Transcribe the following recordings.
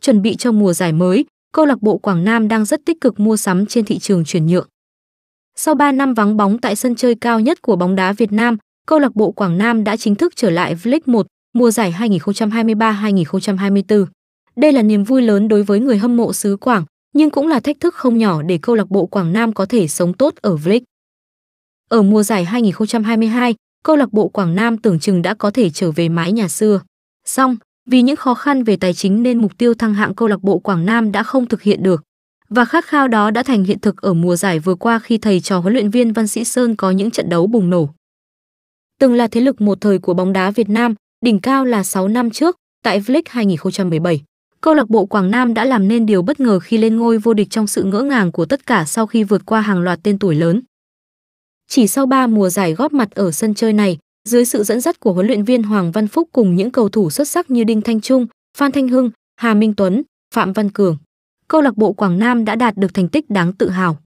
Chuẩn bị cho mùa giải mới, câu lạc bộ Quảng Nam đang rất tích cực mua sắm trên thị trường chuyển nhượng. Sau 3 năm vắng bóng tại sân chơi cao nhất của bóng đá Việt Nam, câu lạc bộ Quảng Nam đã chính thức trở lại V-League 1 mùa giải 2023-2024. Đây là niềm vui lớn đối với người hâm mộ xứ Quảng, nhưng cũng là thách thức không nhỏ để câu lạc bộ Quảng Nam có thể sống tốt ở V-League. Ở mùa giải 2022, câu lạc bộ Quảng Nam tưởng chừng đã có thể trở về mái nhà xưa. Song, vì những khó khăn về tài chính nên mục tiêu thăng hạng câu lạc bộ Quảng Nam đã không thực hiện được. Và khát khao đó đã thành hiện thực ở mùa giải vừa qua khi thầy trò huấn luyện viên Văn Sỹ Sơn có những trận đấu bùng nổ. Từng là thế lực một thời của bóng đá Việt Nam, đỉnh cao là 6 năm trước, tại V-League 2017. Câu lạc bộ Quảng Nam đã làm nên điều bất ngờ khi lên ngôi vô địch trong sự ngỡ ngàng của tất cả sau khi vượt qua hàng loạt tên tuổi lớn. Chỉ sau 3 mùa giải góp mặt ở sân chơi này, dưới sự dẫn dắt của huấn luyện viên Hoàng Văn Phúc cùng những cầu thủ xuất sắc như Đinh Thanh Trung, Phan Thanh Hưng, Hà Minh Tuấn, Phạm Văn Cường, câu lạc bộ Quảng Nam đã đạt được thành tích đáng tự hào.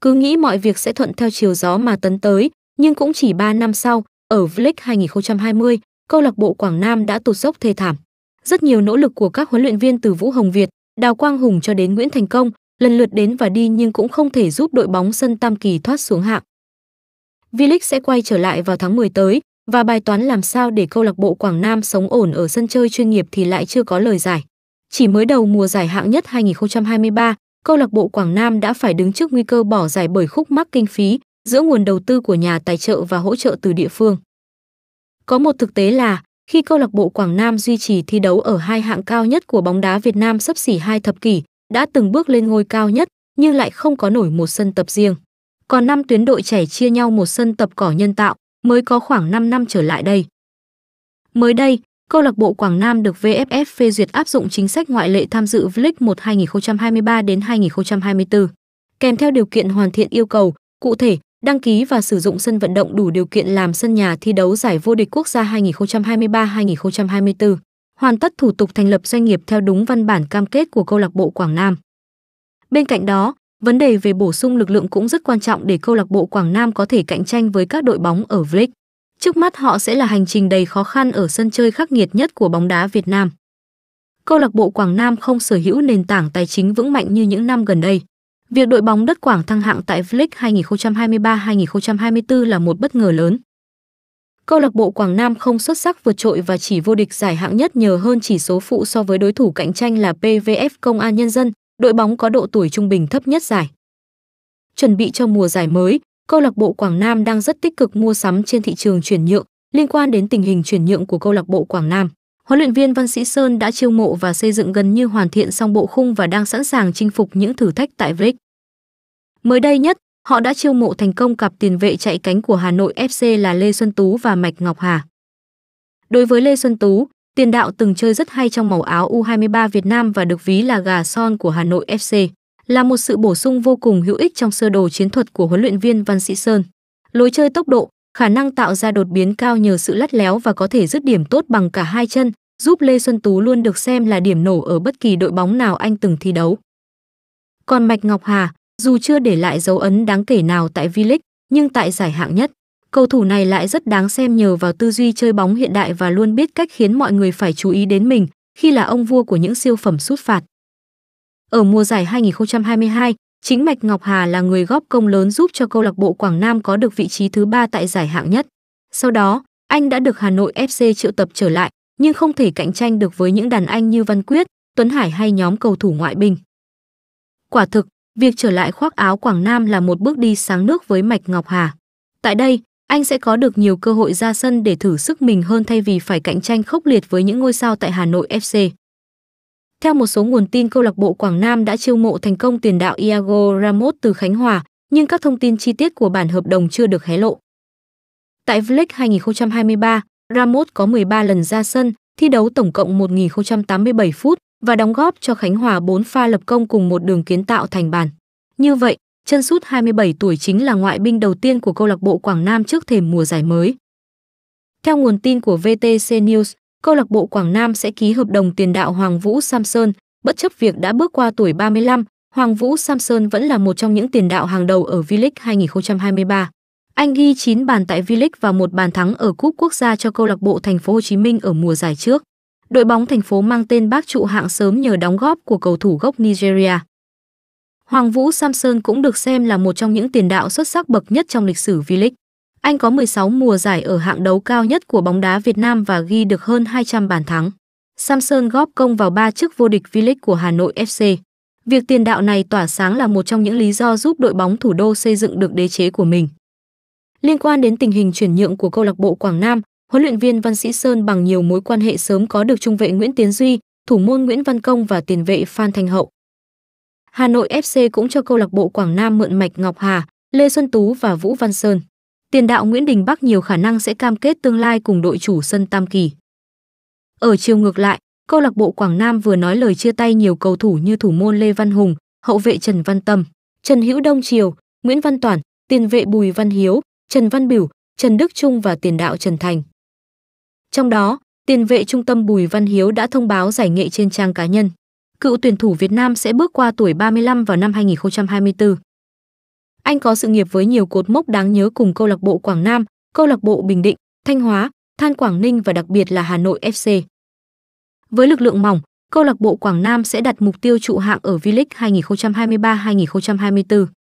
Cứ nghĩ mọi việc sẽ thuận theo chiều gió mà tấn tới, nhưng cũng chỉ 3 năm sau, ở V-League 2020, câu lạc bộ Quảng Nam đã tụt dốc thê thảm. Rất nhiều nỗ lực của các huấn luyện viên từ Vũ Hồng Việt, Đào Quang Hùng cho đến Nguyễn Thành Công lần lượt đến và đi nhưng cũng không thể giúp đội bóng sân Tam Kỳ thoát xuống hạng. V-League sẽ quay trở lại vào tháng 10 tới và bài toán làm sao để câu lạc bộ Quảng Nam sống ổn ở sân chơi chuyên nghiệp thì lại chưa có lời giải. Chỉ mới đầu mùa giải hạng nhất 2023, câu lạc bộ Quảng Nam đã phải đứng trước nguy cơ bỏ giải bởi khúc mắc kinh phí giữa nguồn đầu tư của nhà tài trợ và hỗ trợ từ địa phương. Có một thực tế là khi câu lạc bộ Quảng Nam duy trì thi đấu ở hai hạng cao nhất của bóng đá Việt Nam xấp xỉ 2 thập kỷ, đã từng bước lên ngôi cao nhất nhưng lại không có nổi một sân tập riêng. Còn 5 tuyến đội trẻ chia nhau một sân tập cỏ nhân tạo mới có khoảng 5 năm trở lại đây. Mới đây, câu lạc bộ Quảng Nam được VFF phê duyệt áp dụng chính sách ngoại lệ tham dự V-League 1 2023 đến 2024, kèm theo điều kiện hoàn thiện yêu cầu, cụ thể, đăng ký và sử dụng sân vận động đủ điều kiện làm sân nhà thi đấu giải vô địch quốc gia 2023-2024, hoàn tất thủ tục thành lập doanh nghiệp theo đúng văn bản cam kết của câu lạc bộ Quảng Nam. Bên cạnh đó, vấn đề về bổ sung lực lượng cũng rất quan trọng để câu lạc bộ Quảng Nam có thể cạnh tranh với các đội bóng ở V-League. Trước mắt họ sẽ là hành trình đầy khó khăn ở sân chơi khắc nghiệt nhất của bóng đá Việt Nam. Câu lạc bộ Quảng Nam không sở hữu nền tảng tài chính vững mạnh như những năm gần đây. Việc đội bóng đất Quảng thăng hạng tại V-League 2023-2024 là một bất ngờ lớn. Câu lạc bộ Quảng Nam không xuất sắc vượt trội và chỉ vô địch giải hạng nhất nhờ hơn chỉ số phụ so với đối thủ cạnh tranh là PVF Công an Nhân dân, đội bóng có độ tuổi trung bình thấp nhất giải. Chuẩn bị cho mùa giải mới, câu lạc bộ Quảng Nam đang rất tích cực mua sắm trên thị trường chuyển nhượng. Liên quan đến tình hình chuyển nhượng của câu lạc bộ Quảng Nam, huấn luyện viên Văn Sỹ Sơn đã chiêu mộ và xây dựng gần như hoàn thiện xong bộ khung và đang sẵn sàng chinh phục những thử thách tại V-League. Mới đây nhất, họ đã chiêu mộ thành công cặp tiền vệ chạy cánh của Hà Nội FC là Lê Xuân Tú và Mạch Ngọc Hà. Đối với Lê Xuân Tú, tiền đạo từng chơi rất hay trong màu áo U23 Việt Nam và được ví là gà son của Hà Nội FC, là một sự bổ sung vô cùng hữu ích trong sơ đồ chiến thuật của huấn luyện viên Văn Sỹ Sơn. Lối chơi tốc độ, khả năng tạo ra đột biến cao nhờ sự lắt léo và có thể dứt điểm tốt bằng cả hai chân, giúp Lê Xuân Tú luôn được xem là điểm nổ ở bất kỳ đội bóng nào anh từng thi đấu. Còn Mạch Ngọc Hà, dù chưa để lại dấu ấn đáng kể nào tại V-League, nhưng tại giải hạng nhất, cầu thủ này lại rất đáng xem nhờ vào tư duy chơi bóng hiện đại và luôn biết cách khiến mọi người phải chú ý đến mình khi là ông vua của những siêu phẩm sút phạt. Ở mùa giải 2022, chính Mạch Ngọc Hà là người góp công lớn giúp cho câu lạc bộ Quảng Nam có được vị trí thứ 3 tại giải hạng nhất. Sau đó, anh đã được Hà Nội FC triệu tập trở lại nhưng không thể cạnh tranh được với những đàn anh như Văn Quyết, Tuấn Hải hay nhóm cầu thủ ngoại binh. Quả thực, việc trở lại khoác áo Quảng Nam là một bước đi sáng nước với Mạch Ngọc Hà. Tại đây, anh sẽ có được nhiều cơ hội ra sân để thử sức mình hơn thay vì phải cạnh tranh khốc liệt với những ngôi sao tại Hà Nội FC. Theo một số nguồn tin, câu lạc bộ Quảng Nam đã chiêu mộ thành công tiền đạo Iago Ramos từ Khánh Hòa, nhưng các thông tin chi tiết của bản hợp đồng chưa được hé lộ. Tại V-League 2023, Ramos có 13 lần ra sân, thi đấu tổng cộng 1087 phút và đóng góp cho Khánh Hòa 4 pha lập công cùng một đường kiến tạo thành bàn. Như vậy, chân sút 27 tuổi chính là ngoại binh đầu tiên của câu lạc bộ Quảng Nam trước thềm mùa giải mới. Theo nguồn tin của VTC News, câu lạc bộ Quảng Nam sẽ ký hợp đồng tiền đạo Hoàng Vũ Samson. Bất chấp việc đã bước qua tuổi 35, Hoàng Vũ Samson vẫn là một trong những tiền đạo hàng đầu ở V-League 2023. Anh ghi 9 bàn tại V-League và 1 bàn thắng ở Cúp Quốc gia cho câu lạc bộ Thành phố Hồ Chí Minh ở mùa giải trước. đội bóng thành phố mang tên Bắc trụ hạng sớm nhờ đóng góp của cầu thủ gốc Nigeria. Hoàng Vũ Samson cũng được xem là một trong những tiền đạo xuất sắc bậc nhất trong lịch sử V-League. Anh có 16 mùa giải ở hạng đấu cao nhất của bóng đá Việt Nam và ghi được hơn 200 bàn thắng. Samson góp công vào 3 chức vô địch V-League của Hà Nội FC. Việc tiền đạo này tỏa sáng là một trong những lý do giúp đội bóng thủ đô xây dựng được đế chế của mình. Liên quan đến tình hình chuyển nhượng của câu lạc bộ Quảng Nam, huấn luyện viên Văn Sỹ Sơn bằng nhiều mối quan hệ sớm có được trung vệ Nguyễn Tiến Duy, thủ môn Nguyễn Văn Công và tiền vệ Phan Thành Hậu. Hà Nội FC cũng cho câu lạc bộ Quảng Nam mượn Mạch Ngọc Hà, Lê Xuân Tú và Vũ Văn Sơn. Tiền đạo Nguyễn Đình Bắc nhiều khả năng sẽ cam kết tương lai cùng đội chủ sân Tam Kỳ. Ở chiều ngược lại, câu lạc bộ Quảng Nam vừa nói lời chia tay nhiều cầu thủ như thủ môn Lê Văn Hùng, hậu vệ Trần Văn Tâm, Trần Hữu Đông Triều, Nguyễn Văn Toàn, tiền vệ Bùi Văn Hiếu, Trần Văn Bửu, Trần Đức Trung và tiền đạo Trần Thành. Trong đó, tiền vệ trung tâm Bùi Văn Hiếu đã thông báo giải nghệ trên trang cá nhân. Cựu tuyển thủ Việt Nam sẽ bước qua tuổi 35 vào năm 2024. Anh có sự nghiệp với nhiều cột mốc đáng nhớ cùng câu lạc bộ Quảng Nam, câu lạc bộ Bình Định, Thanh Hóa, Than Quảng Ninh và đặc biệt là Hà Nội FC. Với lực lượng mỏng, câu lạc bộ Quảng Nam sẽ đặt mục tiêu trụ hạng ở V-League 2023-2024.